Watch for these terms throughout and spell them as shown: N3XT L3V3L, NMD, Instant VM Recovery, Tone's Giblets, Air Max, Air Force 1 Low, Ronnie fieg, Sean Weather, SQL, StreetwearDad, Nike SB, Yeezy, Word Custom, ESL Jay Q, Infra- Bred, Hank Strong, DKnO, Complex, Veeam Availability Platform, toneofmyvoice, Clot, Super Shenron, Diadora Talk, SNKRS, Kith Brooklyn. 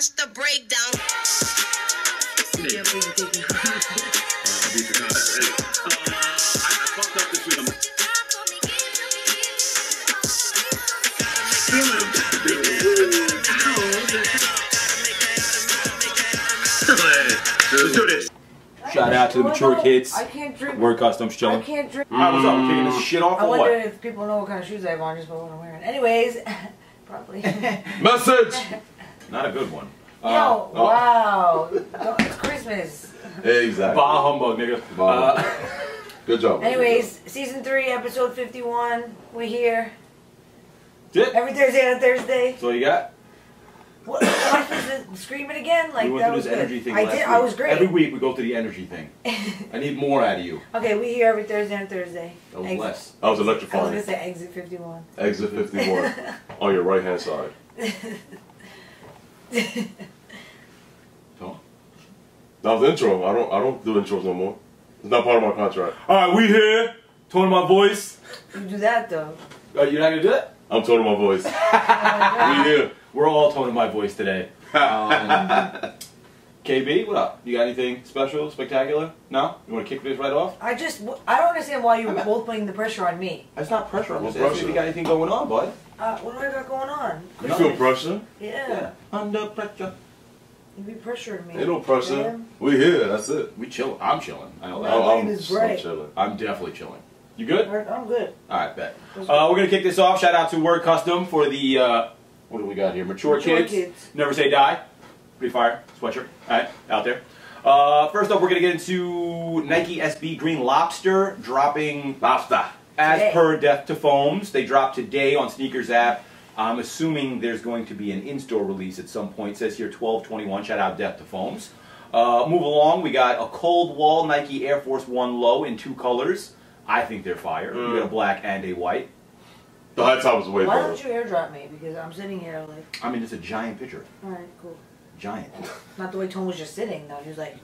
watch The Breakdown. Let's do this. Shout out to the mature kids. I can't drink. Word Customs chilling. I can't drink. Alright, what's up? I'm taking this shit off or what? I wonder if people know what kind of shoes I have on just by what I'm wearing. Anyways, probably. Message! Not a good one. Yo, wow. It's Christmas. Exactly. Bah humbug, nigga. Bah humbug. Good job. Anyways, good job. Season 3, episode 51. We here. Dip. Every Thursday and a Thursday. So you got? What, am I supposed to scream it again? Like, we went through this energy thing last week. I was great. Every week we go through the energy thing. I need more out of you. Okay, we hear every Thursday and Thursday. That was less. I was electrifying. I was going to say exit 51. Exit 51. On oh, your right hand side. Don't. That was the intro. I don't do intros no more. It's not part of my contract. Alright, we here. Tone of my voice. You do that though. You're not going to do that? I'm Tone of my voice. Oh, we here. We're all toning my voice today. KB, what up? You got anything special, spectacular? No? You want to kick this right off? I don't understand why you're both putting the pressure on me. That's not pressure. I'm just asking if you got anything going on, bud. What do I got going on? You feel pressure? Yeah. Under pressure. You be pressuring me. Ain't no pressure. Damn. We here, that's it. We chilling. I'm chilling. I know that. I'm chilling. I'm definitely chilling. You good? I'm good. Alright, bet. We're going to kick this off. Shout out to Word Custom for the... what do we got here? Mature kids. Never Say Die. Pretty fire. Sweatshirt. Alright, out there. First up, we're going to get into Nike SB Green Lobster dropping Lobster. As per Death to Foams. They dropped today on Sneakers app. I'm assuming there's going to be an in-store release at some point. It says here 12/21. Shout out Death to Foams. Move along. We got A-COLD-WALL Nike Air Force 1 Low in 2 colors. I think they're fire. Mm. You got a black and a white. The high top was way better. Why don't you airdrop me? Because I'm sitting here like... I mean, it's a giant picture. Alright, cool. Giant. Not the way Tone was just sitting, though. He was like...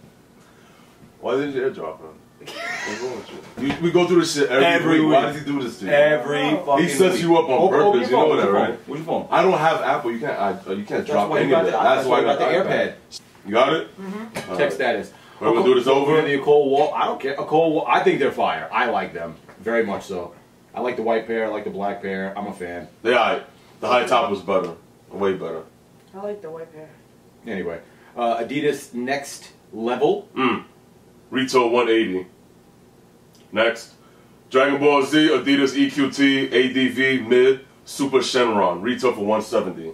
Why did you airdrop him? What's wrong with you? We go through this shit every week. Why does he do this to you? Every fucking week. He sets you up on purpose. You know that, right? What's your phone? I don't have Apple. You can't, you can't drop any of that. That's why I got the AirPad. You got it? Mm-hmm. Right. Check status. We're going to do this over. The A-COLD-WALL. I don't care. A-COLD-WALL. I think they're fire. I like them. Very much so. I like the white pair, I like the black pair, I'm a fan. They alright. The high top was better. Way better. I like the white pair. Anyway. Adidas Next Level. Retail 180. Next. Dragon Ball Z, Adidas EQT, ADV, Mid, Super Shenron. Retail for 170.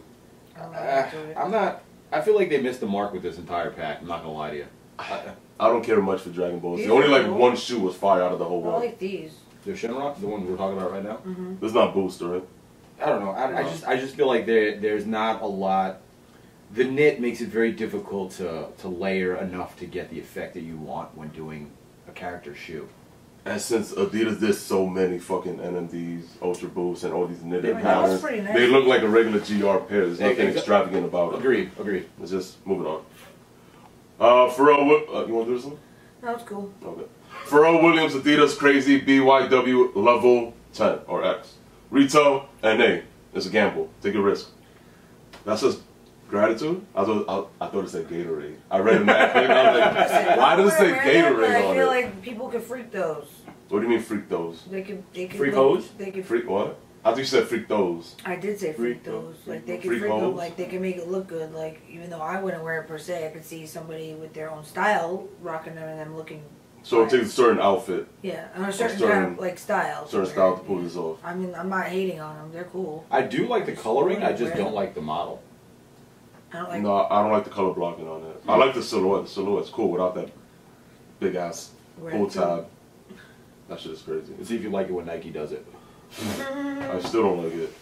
I feel like they missed the mark with this entire pack, I'm not gonna lie to you. I don't care much for Dragon Ball Z. Only like one shoe was fire out of the whole world. I like these. The Shenron, the one we're talking about right now. Mm-hmm. There's not booster, right? I don't know. I just feel like there's not a lot. The knit makes it very difficult to layer enough to get the effect that you want when doing a character shoe. And since Adidas did so many fucking NMDs, Ultra Boosts, and all these knitted patterns, they look like a regular GR pair. There's nothing extravagant about it. Agreed. Agreed. Let's just moving on. Pharrell, you want to do this one? No, it's cool. Okay. Pharrell Williams Adidas Crazy BYW LVL X. Retail NA. It's a gamble. Take a risk. That's just gratitude. I thought it said Gatorade. I read it that thing. I was like, why does it say Gatorade on it? I feel like people could freak those. What do you mean freak those? They could freak those. They could freak what? I thought you said freak those. I did say freak those. Like they could freak them. Like they could make it look good. Like even though I wouldn't wear it per se, I could see somebody with their own style rocking them and them looking. So it takes a certain outfit. Yeah, and a certain kind of like style. Certain style to pull this off. I mean, I'm not hating on them. They're cool. I do like the coloring. I just don't like the model. I don't like. No, I don't like the color blocking on it. I like the silhouette. The silhouette's cool without that big ass full tab. That shit is crazy. Let's see if you like it when Nike does it. I still don't like it.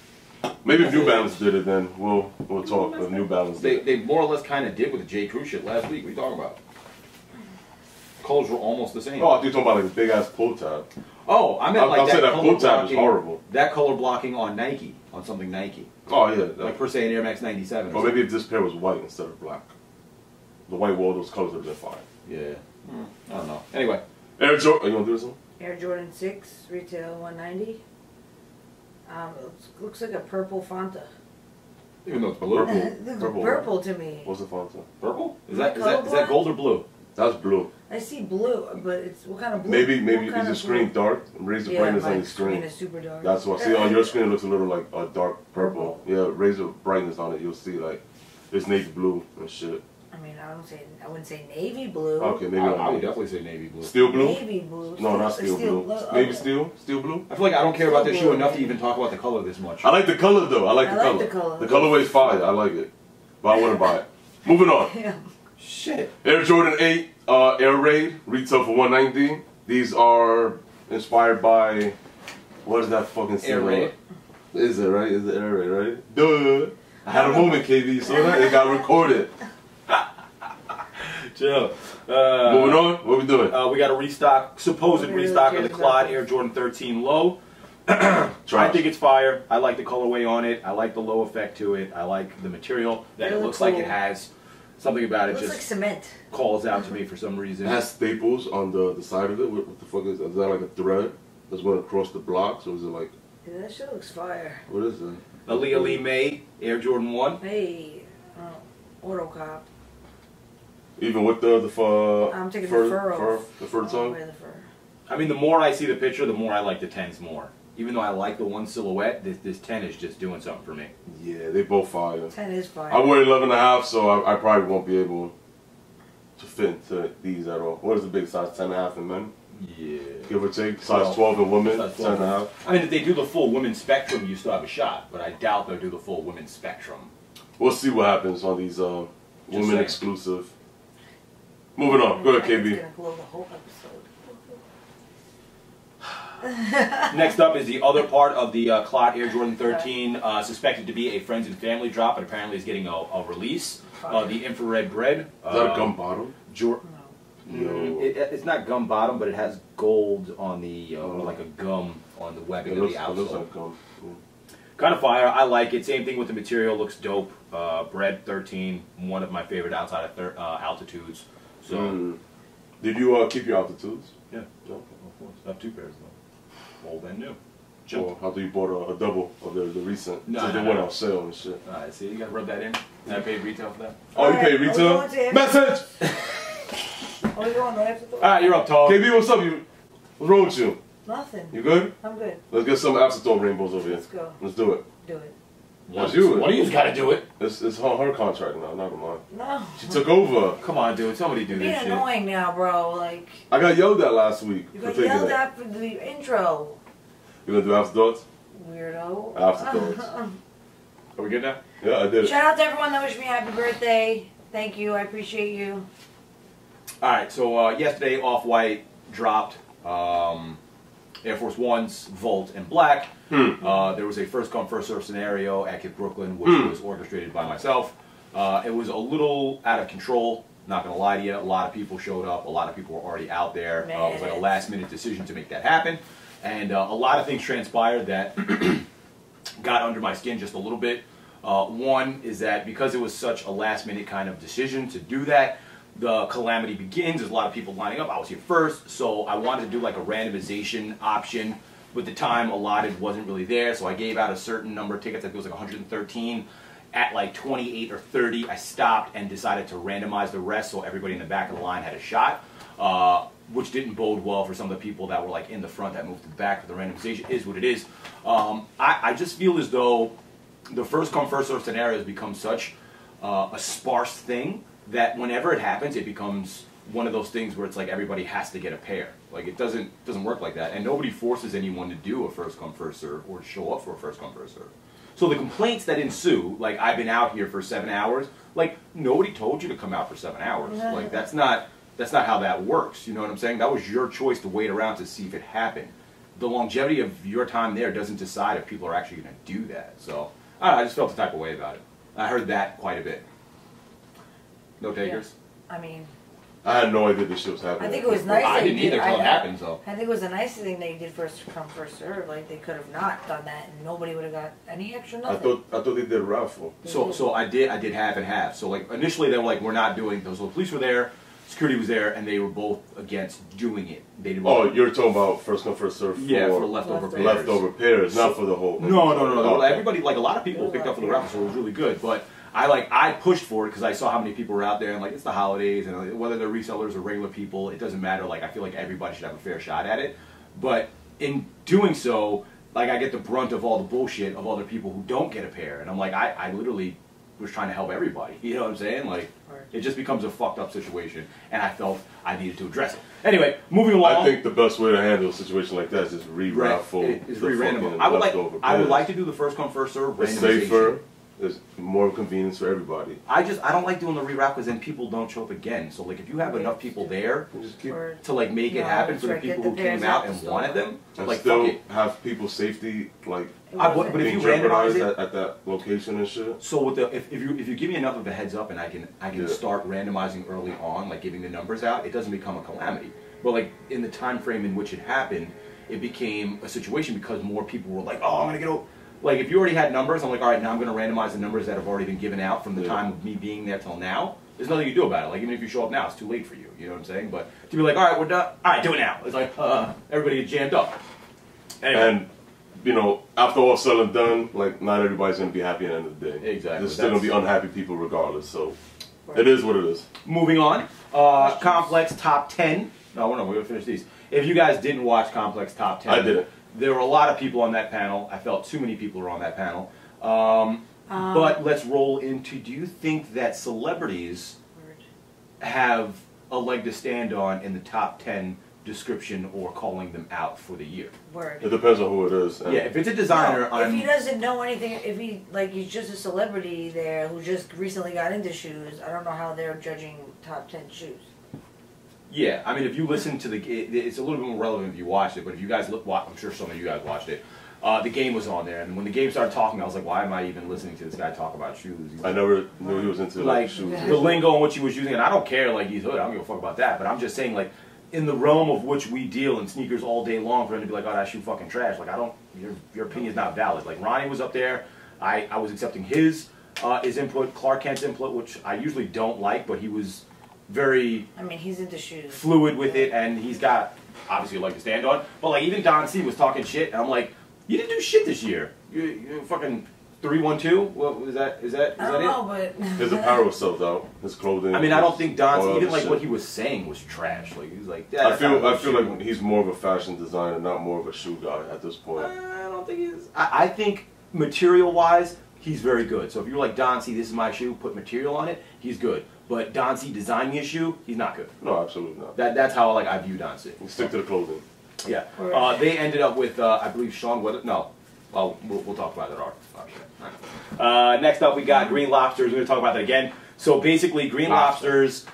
Maybe if New Balance did it, then we'll talk. If New Balance did it. They more or less kind of did with the J. Crew shit last week. What are you talking about? Colors were almost the same. Oh, I do talk about like a big ass pull tab. Oh, I meant like that pull tab is horrible. That color blocking on Nike, on something Nike. Oh yeah, like per se an Air Max 97. Or maybe if this pair was white instead of black, the white wall, those colors would have been fine. Yeah, I don't know. Anyway, Air Jordan. You want to do this one? Air Jordan 6, retail 190. It looks like a purple Fanta. Even though it's blue. Purple. Purple to me. What's the font? Purple? Is that gold or blue? That's blue. I see blue, but it's what kind of blue? Maybe is the screen dark? Raise the brightness on the screen. Screen is super dark. That's what I see. On your screen, it looks a little like a dark purple. Yeah, raise the brightness on it. You'll see like it's navy blue and shit. I mean, I wouldn't say navy blue. Okay, maybe I would definitely say navy blue. Steel blue? Navy blue. No, not steel blue. Maybe steel? Steel blue? I feel like I don't care about this shoe enough to even talk about the color this much. I like the color though. I like the color. The colorway is fire. I like it. But I wouldn't buy it. Moving on. Yeah. Shit. Air Jordan 8 Air Raid retail for $190. These are inspired by what is that fucking Air Raid? Is it right? Is it Air Raid, right? Duh. I had a moment, KB, so that it got recorded. Chill. Moving on, what we doing? We got a restock, supposed restock of the Clot Air Jordan 13 Low. I think it's fire. I like the colorway on it. I like the low effect to it. I like the material that it looks cool. Like it has. Something about it just like cement. Calls out to me for some reason. It has staples on the side of it. What the fuck is that? Like a thread that's going across the blocks, or is it like? Yeah, that shit looks fire. What is it? Aleali May Air Jordan 1. Hey, Auto Cop. Even with the fur. I'm taking the fur tongue. The fur. I mean, the more I see the picture, the more I like the tens more. Even though I like the one silhouette, this 10 is just doing something for me. Yeah, they both fire. 10 is fire. I wear 11.5, so I probably won't be able to fit into these at all. What is the big size? 10.5 in men? Yeah. Give or take. Size 12 in women. 10.5. I mean, if they do the full women's spectrum, you still have a shot. But I doubt they'll do the full women's spectrum. We'll see what happens on these women exclusive. Moving on. Go ahead, KB. Gonna blow the whole episode. Next up is the other part of the Clot Air Jordan 13, suspected to be a friends and family drop, but apparently is getting a release. The Infra-Bred. Is that a gum bottom? No. It's not gum bottom, but it has gold on the, like a gum on the webbing of the outsole. Kind of fire. I like it. Same thing with the material. Looks dope. Bred 13, one of my favorite outside of altitudes. So, did you keep your altitudes? Yeah. Of course. I have two pairs though. Old and new. Well, I thought you bought a double of the recent. No, so they went on sale and shit. Alright, see, you gotta rub that in. And I paid retail for that. Oh, you paid retail? Message! Alright, you're up, Tall. KB, what's up? What's wrong with you? Nothing. You good? I'm good. Let's get some AfterThoughts rainbows over here. Let's go. Let's do it. Do it. That's you. One of you's gotta do it. It's on her contract now, not mine. No. She took over. Come on, dude. Somebody do this shit. You're annoying now, bro. Like. I got yelled at last week. You got yelled at for the intro. You gonna do AfterThoughts? Weirdo. AfterThoughts. Are we good now? Yeah, I did it. Shout out to everyone that wished me happy birthday. Thank you. I appreciate you. All right. So yesterday, Off White dropped. Air Force Ones, Volt, and Black. There was a first come, first serve scenario at Kith Brooklyn, which was orchestrated by myself. It was a little out of control, not gonna lie to you. A lot of people showed up, a lot of people were already out there. It was like a last minute decision to make that happen. And a lot of things transpired that got under my skin just a little bit. One is that because it was such a last minute kind of decision to do that, the calamity begins. There's a lot of people lining up. I was here first, so I wanted to do like a randomization option, but the time allotted wasn't really there, so I gave out a certain number of tickets. I think it was like 113. At like 28 or 30, I stopped and decided to randomize the rest, so everybody in the back of the line had a shot, which didn't bode well for some of the people that were like in the front that moved to the back, but the randomization is what it is. I just feel as though the first come, first serve scenario has become such a sparse thing that whenever it happens, it becomes one of those things where it's like everybody has to get a pair. Like it doesn't work like that, and nobody forces anyone to do a first come first serve or to show up for a first come first serve. So the complaints that ensue, like I've been out here for 7 hours, like nobody told you to come out for 7 hours. Like that's not how that works. You know what I'm saying? That was your choice to wait around to see if it happened. The longevity of your time there doesn't decide if people are actually going to do that. So I don't know, I just felt the type of way about it. I heard that quite a bit. No takers? Yeah. I mean, I had no idea this shit was happening. I think it was nice. I didn't either until it happened, so. I think it was a nice thing they did first come, first serve. Like they could have not done that, and nobody would have got any extra nothing. I thought they did a raffle. So I did half and half. So like initially they were like, we're not doing those. So the police were there, security was there, and they were both against doing it. They didn't want you're talking about first come, first serve. Yeah, for leftover pairs, not for the whole. No. Everybody, like a lot of people, picked up for the raffle, so it was really good. But I pushed for it because I saw how many people were out there, and like it's the holidays, and like, whether they're resellers or regular people, it doesn't matter. Like I feel like everybody should have a fair shot at it. But in doing so, like I get the brunt of all the bullshit of other people who don't get a pair, and I'm like, I literally was trying to help everybody. You know what I'm saying? Like, it just becomes a fucked up situation, and I felt I needed to address it. Anyway, moving along. I think the best way to handle a situation like that is just re-raffle. I would like to do the first come first serve. It's safer. There's more convenience for everybody. I don't like doing the re-raffle because then people don't show up again. So like if you have enough people there to like make it happen for the people who came out and wanted them, like still have people's safety like. But if you randomize it at that location and shit. So with the if you give me enough of a heads up and I can start randomizing early on, like giving the numbers out, it doesn't become a calamity. But like in the time frame in which it happened, it became a situation because more people were like, oh, I'm gonna get over. Like, if you already had numbers, I'm like, all right, now I'm going to randomize the numbers that have already been given out from the time of me being there till now. There's nothing you do about it. Like, even if you show up now, it's too late for you. You know what I'm saying? But to be like, all right, we're done. All right, do it now. It's like, everybody gets jammed up. Anyway. And, you know, after all said and done, like, not everybody's going to be happy at the end of the day. Exactly. There's still going to be unhappy people regardless. So, it is what it is. Moving on. Complex Top 10. No, we're not. We're going to finish these. If you guys didn't watch Complex Top 10. I didn't. There were a lot of people on that panel. I felt too many people were on that panel. But let's roll into, do you think that celebrities have a leg to stand on in the top 10 description or calling them out for the year? It depends on who it is. Yeah, if it's a designer. No, if he doesn't know anything, if he, like, he's just a celebrity there who just recently got into shoes, I don't know how they're judging top 10 shoes. Yeah, I mean, if you listen to the, it's a little bit more relevant if you watched it. But if you guys look, I'm sure some of you guys watched it. The Game was on there, and when The Game started talking, I was like, why am I even listening to this guy talk about shoes? Like, I never knew he was into like shoes. The lingo and what he was using, and I don't care. Like he's hood, I don't give a fuck about that. But I'm just saying, like, in the realm of which we deal in sneakers all day long, for him to be like, oh, that shoe fucking trash. Like I don't, your opinion's not valid. Like Ronnie was up there, I was accepting his input, Clark Kent's input, which I usually don't like, but he was. Very he's into shoes. Fluid with it, and he's got obviously a leg to stand on. But like even Don C was talking shit, and I'm like, you didn't do shit this year. You fucking 312. What was that? Is that it? I don't know, but his apparel sold out. His clothing. I mean, I don't think Don's even like what he was saying was trash. Like he was like, yeah, I feel like he's more of a fashion designer, not more of a shoe guy at this point. I don't think he is. I think material wise, he's very good. So if you're like Don C, this is my shoe, put material on it, he's good. But Don C designing his shoe, he's not good. No, absolutely not. That's how I view Don C. We'll stick to the clothing. Yeah. They ended up with, I believe, Sean Weather. No. Well, we'll talk about that. Next up, we got Green Lobsters. We're going to talk about that again. So basically, Green Lobsters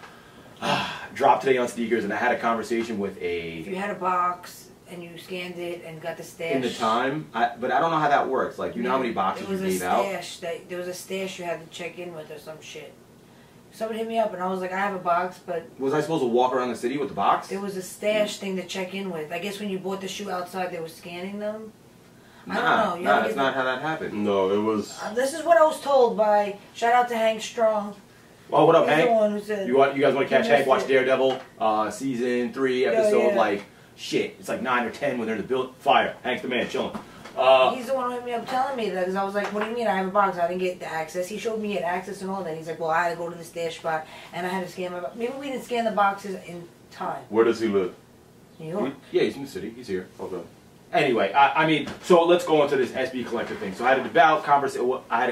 dropped today on sneakers, and I had a conversation with a... If you had a box and you scanned it and got the stash... In the time, but I don't know how that works. Like, you know how many boxes you gave out? There was a stash you had to check in with or some shit. Somebody hit me up and I was like, I have a box, but... Was I supposed to walk around the city with the box? It was a stash thing to check in with. I guess when you bought the shoe outside, they were scanning them? I don't know. Nah, that's not how that happened. No, it was... this is what I was told by... Shout out to Hank Strong. Oh, what up, Hank? You guys want to catch Hank? Watch Daredevil, Season 3, episode, like... Shit, it's like 9 or 10 when they're in the building. Fire. Hank's the man, chilling. He's the one who hit me up telling me that, because I was like, what do you mean I have a box? I didn't get the access. He showed me he had access and all that. He's like, well, I had to go to the stash spot, and I had to scan my box. Maybe we didn't scan the boxes in time. Where does he live? New York. Yeah, he's in the city. He's here. Okay. Anyway, so let's go into this SB collector thing. So I had a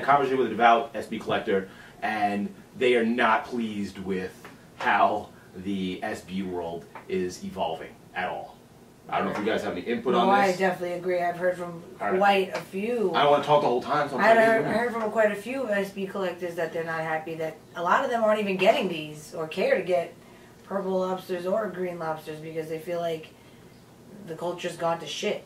conversation with a devout SB collector, and they are not pleased with how the SB world is evolving at all. I don't know if you guys have any input on this. No, I definitely agree. I've heard from quite a few. I don't want to talk the whole time. So I heard from quite a few SB collectors that they're not happy that a lot of them aren't even getting these or care to get Purple Lobsters or Green Lobsters because they feel like the culture's gone to shit.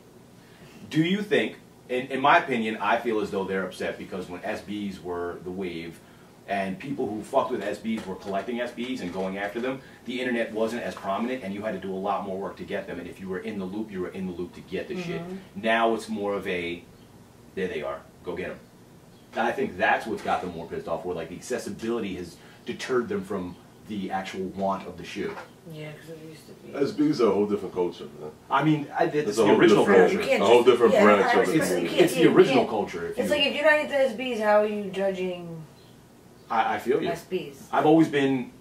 Do you think, in my opinion, I feel as though they're upset because when SBs were the wave and people who fucked with SBs were collecting SBs and going after them, the internet wasn't as prominent and you had to do a lot more work to get them. And if you were in the loop, you were in the loop to get the shit. Now it's more of a, there they are, go get them. I think that's what's got them more pissed off, where like the accessibility has deterred them from the actual want of the shoe. Yeah, because it used to be. SB's a whole different culture, man. I mean, it's the original culture. It's a whole different branch of it. It's the original culture. It's like, if you're not into SB's, how are you judging I feel you. SB's? I've always been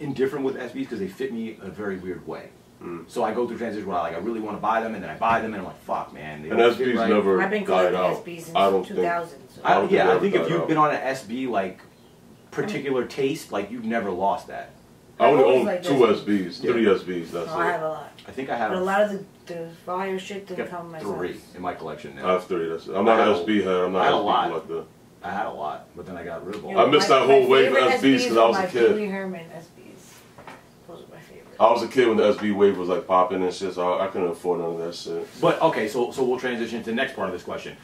indifferent with SB's because they fit me in a very weird way. Mm. So I go through transitions where I really want to buy them, and then I buy them, and I'm like, fuck, man. They and SB's right. never I've been died out. SB's since I don't 2000, think. So. I think if you've been on an SB, like, particular taste, like, you've never lost that. I would own like 2 SBs, 3 SBs, that's it. I have a lot. I think I have... But a lot of the fire shit didn't come myself. 3 in my collection now. I have 3, that's it. I'm not an SB head, I'm not an SB collector. I had a lot, but then I got rid of all. I missed that whole wave of SBs because I was a kid. Pee Wee Herman SBs. Those are my favorite. I was a kid when the SB wave was, like, popping and shit, so I couldn't afford none of that shit. But, okay, so we'll transition to the next part of this question.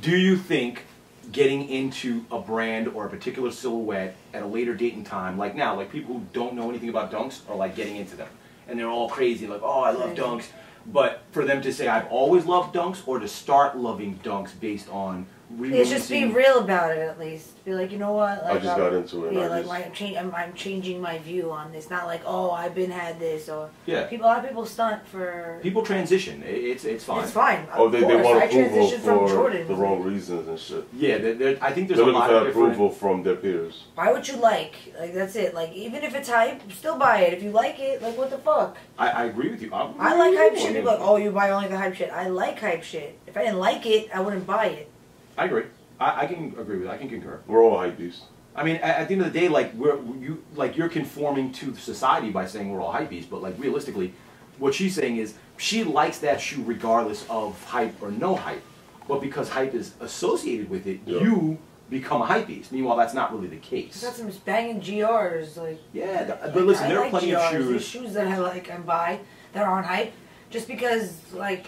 Do you think... getting into a brand or a particular silhouette at a later date and time, like now, like people who don't know anything about dunks are like getting into them. And they're all crazy, like, oh, I love dunks. But for them to say, I've always loved dunks, or to start loving dunks based on re-releasing. Just be real about it, at least. Be like, you know what? Like, I just got into it. Yeah, like, I'm changing my view on this. Not like, oh, I've been had this, or... Yeah. A lot of people stunt for... People transition. It's fine. It's fine. Oh, they want approval for the wrong reasons and shit. Yeah, I think there's a lot of different... They're looking for approval from their peers. Buy what you like. Like, that's it. Like, even if it's hype, still buy it. If you like it, like, what the fuck? I agree with you. I like hype shit. People are like, oh, you buy only the hype shit. I like hype shit. If I didn't like it, I wouldn't buy it. I agree. I can agree with that. I can concur. We're all hype beasts. I mean, at the end of the day, like you're conforming to society by saying we're all hype beasts, but like realistically, what she's saying is she likes that shoe regardless of hype or no hype. But because hype is associated with it, you become a hype beast. Meanwhile, that's not really the case. Got some banging GRs, like but listen, there are plenty of shoes. There's shoes that I like and buy that aren't hype, just because like.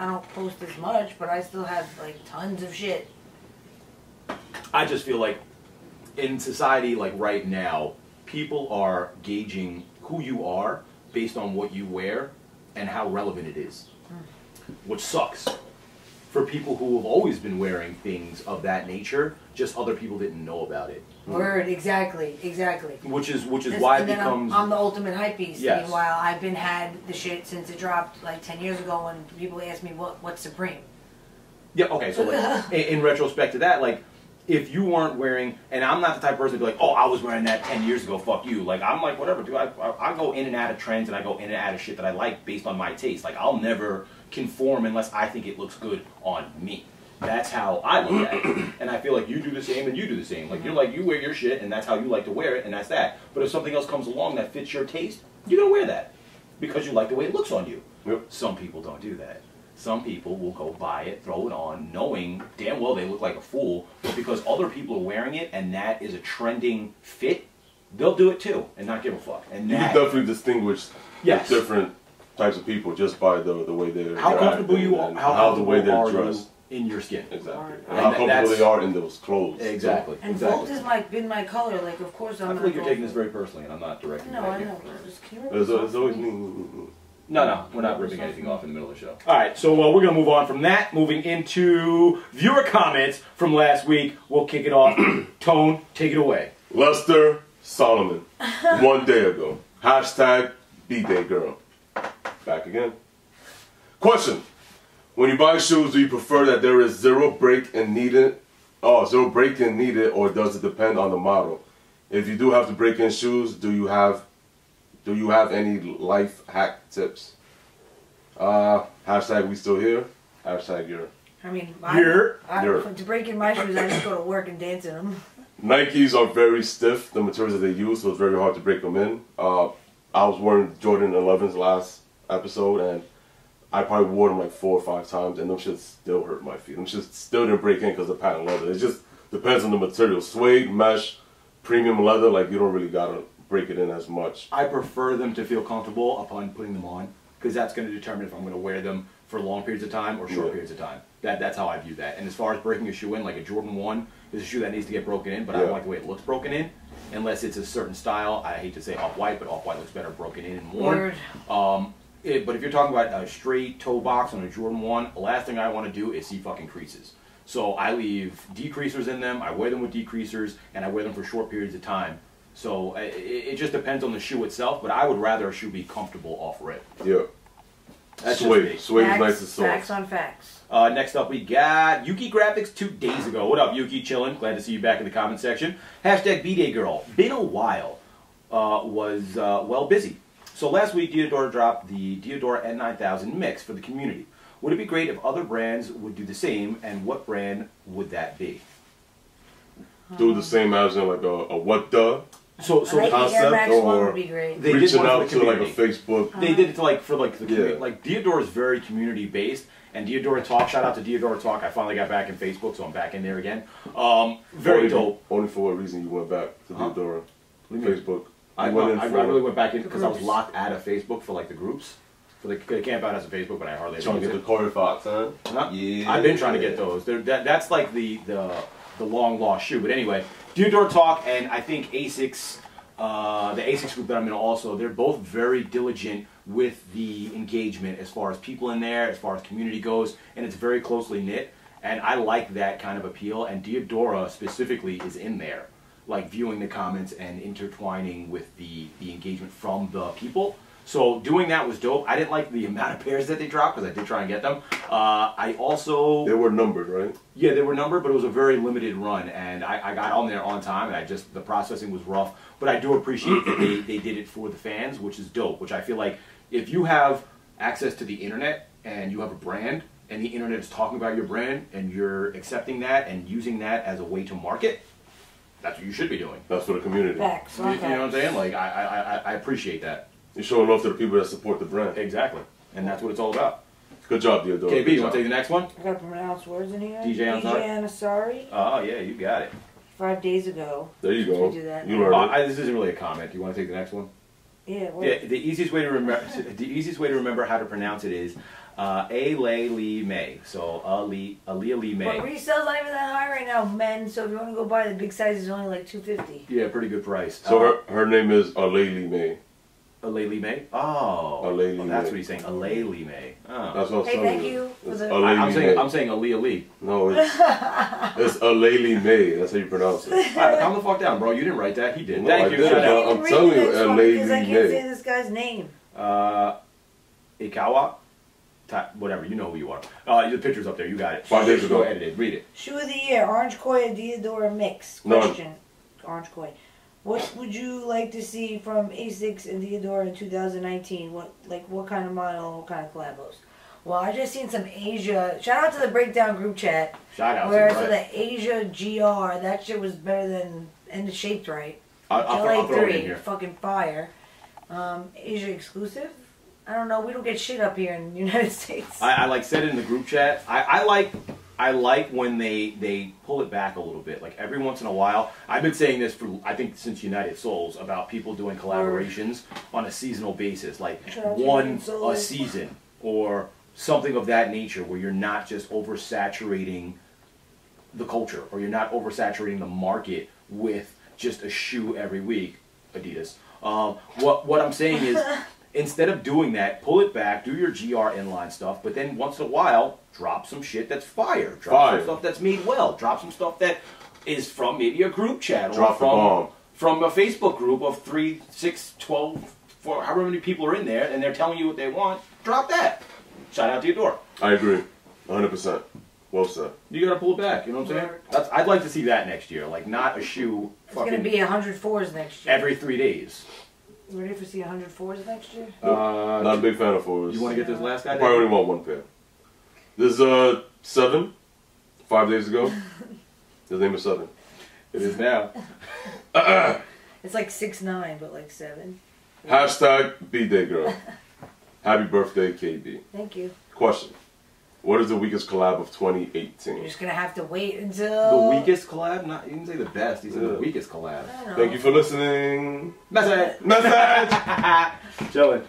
I don't post as much, but I still have, like, tons of shit. I just feel like, in society, like, right now, people are gauging who you are based on what you wear and how relevant it is. Which sucks. For people who have always been wearing things of that nature, just other people didn't know about it. Word, exactly, exactly. Which is why it becomes... I'm the ultimate hype beast. Yes. Meanwhile, I've been had the shit since it dropped like 10 years ago when people asked me, what's Supreme? Yeah, okay, so like, in retrospect to that, like, if you weren't wearing... And I'm not the type of person to be like, oh, I was wearing that 10 years ago, fuck you. Like, I'm like, whatever, dude. I go in and out of trends and I go in and out of shit that I like based on my taste. Like, I'll never... conform unless I think it looks good on me. That's how I look at it. And I feel like you do the same and you do the same. Like, you're like, you wear your shit and that's how you like to wear it and that's that. But if something else comes along that fits your taste, you don't wear that because you like the way it looks on you. Yep. Some people don't do that. Some people will go buy it, throw it on, knowing damn well they look like a fool, but because other people are wearing it and that is a trending fit, they'll do it too and not give a fuck. And that, you definitely distinguish the different types of people just by the way they're how comfortable they are dressed in your skin, exactly, and how comfortable they are in those clothes, exactly. So. And exactly. Volt has like been my color, like of course I'm. I feel like you're taking this very personally, and I'm not directing. No, I know. There's always no. We're not ripping anything off in the middle of the show. All right, so we're gonna move on from that, moving into viewer comments from last week. We'll kick it off. Tone, take it away. Lester Solomon, one day ago. Hashtag B-Day Girl. Back again. Question: when you buy shoes, do you prefer that there is zero break-in needed, or does it depend on the model? If you do have to break in shoes, do you have any life hack tips? Hashtag we still here. Hashtag you're. I mean, to break in my shoes, I just go to work and dance in them. Nikes are very stiff. The materials that they use, so it's very hard to break them in. I was wearing Jordan 11s last episode, and I probably wore them like 4 or 5 times, and them shit still hurt my feet. Them shit still didn't break in because of patent leather. It just depends on the material. Suede, mesh, premium leather, like you don't really gotta break it in as much. I prefer them to feel comfortable upon putting them on, because that's gonna determine if I'm gonna wear them for long periods of time or short periods of time. That's how I view that. And as far as breaking a shoe in, like a Jordan 1 is a shoe that needs to get broken in, but I don't like the way it looks broken in. Unless it's a certain style. I hate to say Off White, but Off White looks better broken in and worn. But if you're talking about a straight toe box on a Jordan 1, the last thing I want to do is see fucking creases. So I leave decreasers in them, I wear them with decreasers, and I wear them for short periods of time. So it just depends on the shoe itself, but I would rather a shoe be comfortable off rip. Yeah. That's suede. Suede is nice and soft. Facts on facts. Next up, we got Yuki Graphics 2 days ago. What up, Yuki? Chillin'. Glad to see you back in the comment section. Hashtag BDayGirl. Been a while. Well, busy. So last week, Diadora dropped the Diadora N9000 mix for the community. Would it be great if other brands would do the same, and what brand would that be? Do the same as in like a what the? So like concept or reaching out to like a Facebook. They did it to like for like the community. Like Diadora is very community based, and Diadora Talk. Shout out to Diadora Talk. I finally got back in Facebook, so I'm back in there again. Very dope. Only for a reason you went back to Diadora Facebook. I really went back in because I was locked out of Facebook for like the groups. For the camp out as a Facebook, but I hardly ever trying to get the Corey Fox, huh? Yeah, I've been trying to get those. That's like the long lost shoe. But anyway, Diadora Talk and I think ASICS, the ASICS group that I'm in also, they're both very diligent with the engagement as far as people in there, as far as community goes, and it's very closely knit. And I like that kind of appeal. And Diadora specifically is in there, like viewing the comments and intertwining with the engagement from the people. So doing that was dope. I didn't like the amount of pairs that they dropped because I did try and get them. I also... They were numbered, right? Yeah, they were numbered, but it was a very limited run. And I got on there on time, and I just... The processing was rough. But I do appreciate that they did it for the fans, which is dope. Which I feel like if you have access to the internet and you have a brand, and the internet is talking about your brand, and you're accepting that and using that as a way to market, that's what you should be doing. That's for the community. Facts. You know what I'm saying? Like, I appreciate that. You're showing off to the people that support the brand. Exactly. And that's what it's all about. Good job, Diodoro. KB, you want to take the next one? I got to pronounce words in here. DJ Ansari. Oh, yeah, you got it. 5 days ago. There you go. Do that. You learned it. This isn't really a comment. Do you want to take the next one? Yeah. What? Yeah. The easiest way to remember how to pronounce it is Aleali May. So Aleali May. But resale's not even that high right now, men. So if you want to go buy the big size, is only like $250. Yeah, pretty good price. So her name is Aleali May. Aleali May? Oh. Aleali May. That's what he's saying. Aleali May. Oh. That's what I'm saying. Hey, thank you. I'm saying Aleali. No, it's Aleali May. That's how you pronounce it. All right, calm the fuck down, bro. You didn't write that. He did. No, thank you. I'm telling you, Aleali May. Because I can't say this guy's name. Ikawa? Whatever. You know who you are. Your picture's up there. You got it. 5 days ago. Edited. Read it. Shoe of the year. Orange Koi Adidas mix. Question. Orange Koi. What would you like to see from ASICS and Diadora in 2019? What kind of model, what kind of collabos? Well, I just seen some Asia. Shout out to the Breakdown group chat. Shout out. Where for the Asia GR, that shit was better than and it's shaped right. I'll throw it in here. Fucking fire. Asia exclusive. I don't know. We don't get shit up here in the United States. I like said it in the group chat. I like when they pull it back a little bit. Like every once in a while, I've been saying this for I think since United Souls about people doing collaborations on a seasonal basis, like a season or something of that nature, where you're not just oversaturating the culture or you're not oversaturating the market with just a shoe every week. Adidas. What I'm saying is, instead of doing that, pull it back, do your GR inline stuff, but then once in a while, drop some shit that's fire. Drop some stuff that's made well. Drop some stuff that is from maybe a group chat or from a Facebook group of 3, 6, 12, 4, however many people are in there and they're telling you what they want. Drop that. Shout out to Diadora. I agree. 100%. Well said. You got to pull it back. You know what I'm saying? I'd like to see that next year. Like not a shoe. It's going to be 104s next year. Every 3 days. Ready for see 104s next year? Not a big fan of 4s. You want to get this last guy? Probably only want one pair. This is 7, 5 days ago. His name is 7. It is now. It's like 6'9", but like 7. Hashtag BDayGirl. Happy birthday, KB. Thank you. Question. What is the weakest collab of 2018? You're just going to have to wait until... The weakest collab? Not, you didn't say the best. You said the weakest collab. Thank you for listening. Message! Message! Chillin'.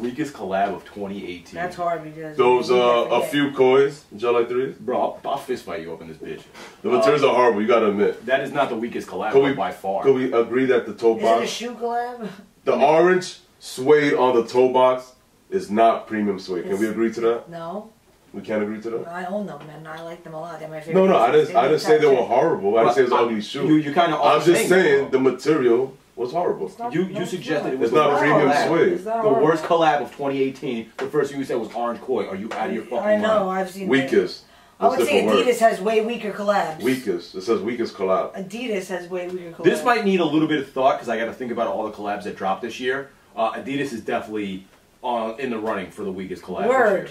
Weakest collab of 2018. That's hard because... Those are a few Koi's. Jelly 3s. Bro, I'll fist fight you up in this bitch. The materials are horrible. You got to admit. That is not the weakest collab by far. Could we agree that the toe box... Is it a shoe collab? The orange suede on the toe box... It's not premium suede. Can we agree to that? No. We can't agree to that? No, I own them and I like them a lot. They're my favorite. No, I didn't say they were horrible. I didn't say it was ugly shoe. You kind of. I'm just saying the material was horrible. Not, you suggested it was. It's not premium suede. The worst collab of 2018. The first thing you said was Orange Koi. Are you out of your fucking mind? I know. I've seen weakest. I would say Adidas has way weaker collabs. Weakest. It says weakest collab. Adidas has way weaker collabs. This might need a little bit of thought because I got to think about all the collabs that dropped this year. Adidas is definitely in the running for the weakest collab. Word.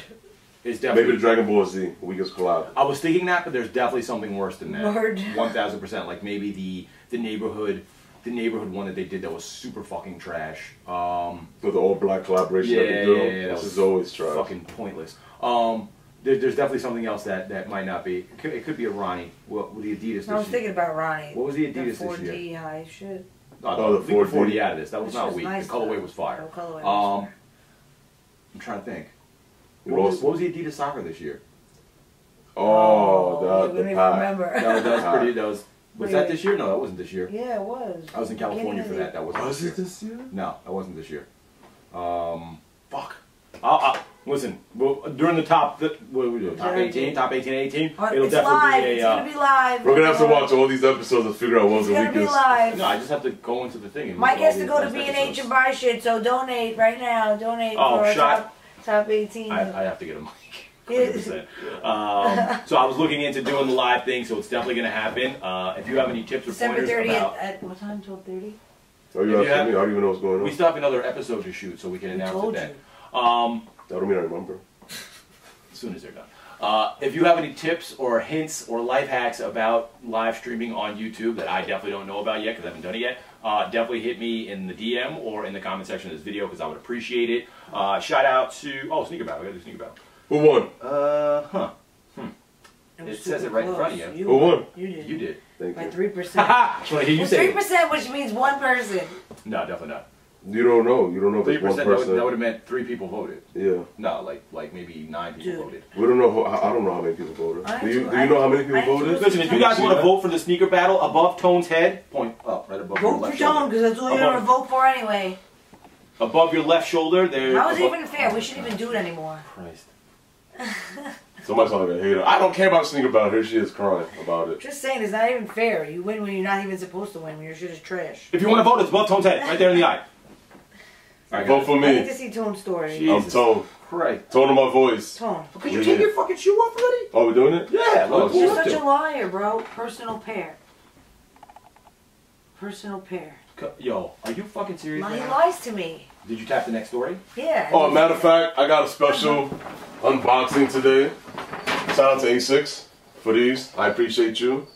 It's definitely maybe the Dragon Ball Z weakest collab. I was thinking that, but there's definitely something worse than that. Word. 1000%. Like maybe the neighborhood one that they did that was super fucking trash. With the all black collaboration that they do. Yeah, this is always trash. Fucking pointless. There's definitely something else that might not be. It could be a Ronnie. What the Adidas? I was thinking about Ronnie. What was the Adidas this year? 4D high shit. Oh, the 4D out of this. That was not weak. The colorway was fire. The colorway was fire. I'm trying to think. What was the Adidas soccer this year? Oh, the don't even remember. That was pretty. Was that this year? No, that wasn't this year. Yeah, it was. I was in California for that. That wasn't. Was it this year? No, that wasn't this year. Fuck. Listen, during the top, what do we do? Top 18, top 18, 18. It'll definitely live. It's gonna be live. We're gonna have to watch all these episodes and figure out what's the weakest. It's gonna be live. No, I just have to go into the thing. Mike has to go to B&H and buy shit, so donate right now. Donate for top 18. I have to get a mic. 100%. So I was looking into doing the live thing, so it's definitely gonna happen. If you have any tips or pointers about at what time? 12:30. Oh, you have me. I don't even know what's going on. We still have another episode to shoot, so we can announce it then. I don't mean I remember. As soon as they're done. If you have any tips or hints or life hacks about live streaming on YouTube that I definitely don't know about yet because I haven't done it yet, definitely hit me in the DM or in the comment section of this video because I would appreciate it. Shout out to... Oh, Sneaker Battle. We got to do Sneaker Battle. Who won? It says it right in front of you. Who won? You did. Thank you. By 3%. Ha ha! 3%, which means one person. No, definitely not. You don't know. You don't know if it's one person. 3%, that would have meant 3 people voted. Yeah. No, like maybe 9 people voted. We don't know. I don't know how many people voted. Do you know how many people voted? Listen, if you guys want to vote for the sneaker battle above Tone's head, point up right above. Vote for Tone because that's all you're going to vote for anyway. Above your left shoulder, there. How is it even fair? We shouldn't even do it anymore. Christ. Somebody's not gonna hate her. I don't care about sneaker battle. Here she is crying about it. Just saying, it's not even fair. You win when you're not even supposed to win. When your shit is trash. If you want to vote, it's above Tone's head, right there in the eye. Vote for me. I need to see Tone's story. Jesus. I'm Tone. Right. Tone of my voice. Tone. Could you take your fucking shoe off already? Oh, we're doing it? Yeah. You're such a liar, bro. Personal pair. Personal pair. Yo, are you fucking serious? He lies to me. Did you tap the next story? Yeah. Oh, matter of fact, I got a special unboxing today. Shout out to ASICS for these. I appreciate you.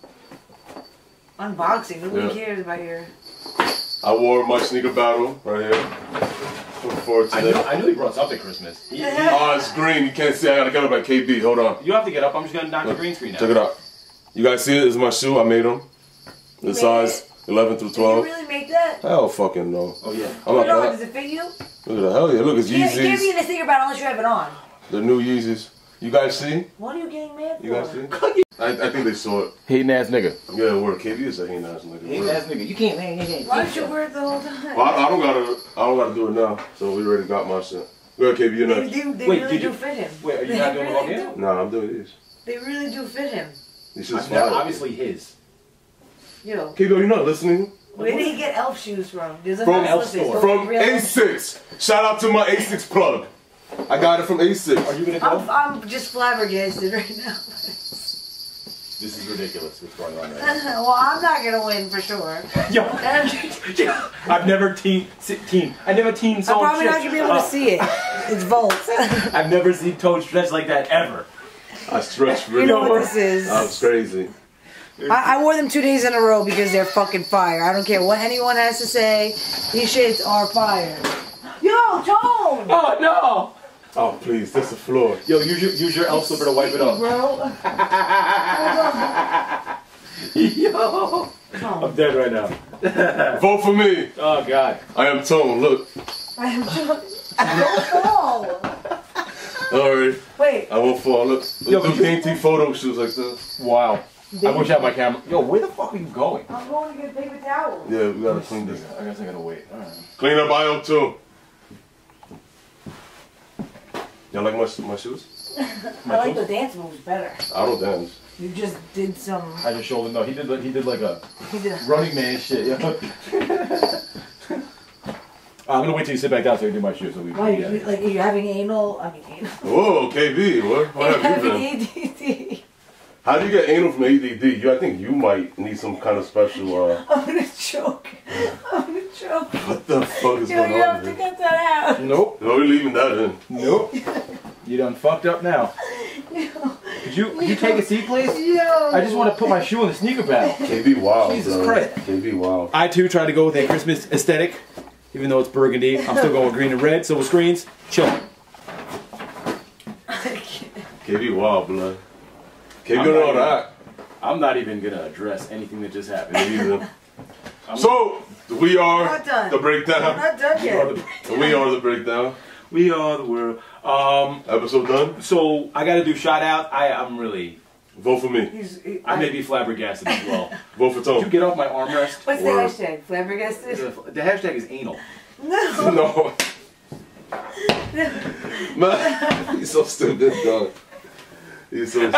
Unboxing? Nobody cares about your... I wore my sneaker battle right here. I knew he brought something Christmas. Oh, it's green. You can't see. I gotta get up by KB. Hold on. You have to get up. I'm just gonna knock the green screen out. Check it out. You guys see it? This is my shoe. I made them. The size 11 through 12. Did you really make that? Hell fucking no. Oh yeah. I'm not does it fit you? Look at that. Hell yeah. Look, it's Yeezys. You can't be in the sneaker battle unless you have it on. The new Yeezys. You guys see? What are you getting mad for? You guys see? I think they saw it. Hating ass nigga. Yeah, the word KB is a hating ass nigga. Hating ass nigga. You can't hang. Why don't you wear it the whole time? Well, I don't gotta do it now. So we already got my shit. Go ahead, KB. You know. They really do fit him. Wait, are you not doing it all here? Nah, I'm doing these. They really do fit him. This is obviously his. Yo. KB, you're not listening. Where did he get elf shoes from? From elf store. From A6. Shout out to my A6 plug. I got it from A6. Are you gonna go? I'm just flabbergasted right now. This is ridiculous. What's going on right now? Well, I'm not gonna win for sure. Yo, I've never seen Tone. I'm probably not gonna be able to see it. It's volts. I've never seen Tone stretch like that ever. I stretch really. You know what this is? I'm crazy. I wore them 2 days in a row because they're fucking fire. I don't care what anyone has to say. These shits are fire. Yo, Tone! Oh no! Oh please, that's the floor. Yo, use your elf slipper to wipe it off. Bro. Yo, Tone. I'm dead right now. Vote for me. Oh God. I am Tone. Look. I am Tone. Don't fall. Alright. Wait. I won't fall. Look. Yo, do painting photo shoots like this. Wow. Baby. I wish I had my camera. Yo, where the fuck are you going? I'm going to get paper towels. Yeah, we gotta clean this. I guess I gotta wait. All right. Clean up aisle 2. Y'all like my shoes? I like the dance moves better. I don't dance. You just did some. I just showed him. No, he did like a Running Man shit. Yeah. I'm gonna wait till you sit back down so I can do my shoes. So we. Why you, like are you having anal? I mean anal. Whoa, KB, what have you been? ADD. How do you get anal from ADD? I think you might need some kind of special. I'm gonna choke. I'm gonna choke. What the fuck is going on? You have to cut that out. Nope. No, we're leaving that in. Nope. You done fucked up now. No. Could you take a seat, please? No. I just want to put my shoe in the sneaker bag. KB, wow. Jesus Christ. KB, wow. I too try to go with a Christmas aesthetic. Even though it's burgundy, I'm still going with green and red. Silver screens, chill. KB, wow, blood. KB, all that. I'm not even gonna address anything that just happened. So we are the breakdown. I'm not done yet. We are the breakdown. We are the world. Episode done. So I gotta do shout out. I'm really. Vote for me. I may be flabbergasted as well. Vote for Tone. Did you get off my armrest? What's Word. The hashtag? Flabbergasted? The hashtag is anal. No. No. Man, he's so stupid, dog. He's so stupid.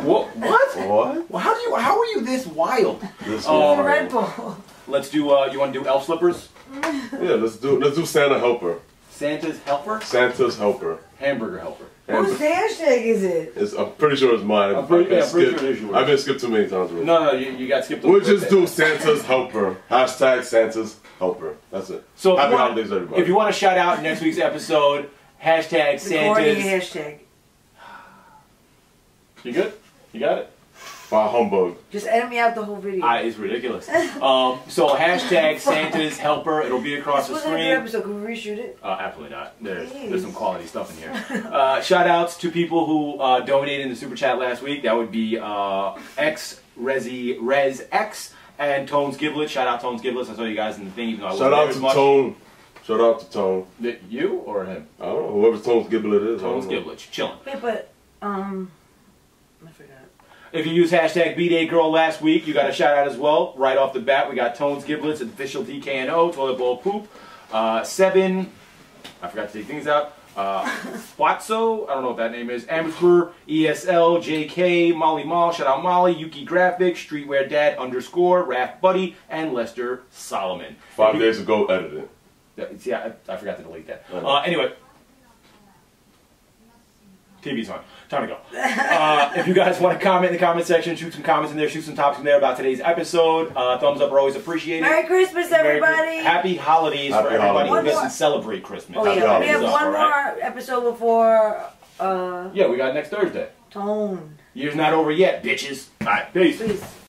What? What? What? How are you this wild? This Red Bull. Let's do, you want to do elf slippers? Yeah, let's do Santa Helper. Santa's Helper? Santa's Helper. Hamburger Helper. Whose hashtag is it? I'm pretty sure it's mine. I'm pretty sure I've been skipped too many times. Really. No, you got skipped. We'll just do Santa's Helper. Hashtag Santa's Helper. That's it. So happy holidays, everybody. If you want to shout out next week's episode, hashtag Santa's. Hashtag. You good? You got it? By humbug. Just edit me out the whole video. It's ridiculous. So hashtag Santa's Helper. It'll be across the screen. Episode. Can we reshoot it? Absolutely not. There's some quality stuff in here. Shout outs to people who donated in the super chat last week. That would be X Rezi Rez X and Tones Giblet. Shout out Tones Giblet. I saw you guys in the thing. Even though I wasn't there as much. Tone. Shout out to Tone. You or him? I don't know. Whoever Tones Giblet is. Tones Giblet. Chilling. Yeah, but I forgot. If you use hashtag BDayGirl last week, you got a shout out as well. Right off the bat, we got Tones Giblets, Official DKNO, Toilet Bowl Poop, Seven, I forgot to take things out, Watso, I don't know what that name is, Amateur, ESL, JK, Molly Mall, shout out Molly, Yuki Graphic, Streetwear Dad _, Raph Buddy, and Lester Solomon. 5 days ago, edited. Yeah, I forgot to delete that. Anyway. TV's on. Time to go. If you guys want to comment in the comment section, shoot some comments in there, shoot some topics in there about today's episode. Thumbs up are always appreciated. Merry Christmas, everybody. Happy holidays for everybody who doesn't celebrate Christmas. Oh, yeah. We have one more episode before. Yeah, we got next Thursday. Tone. Year's not over yet, bitches. All right, peace.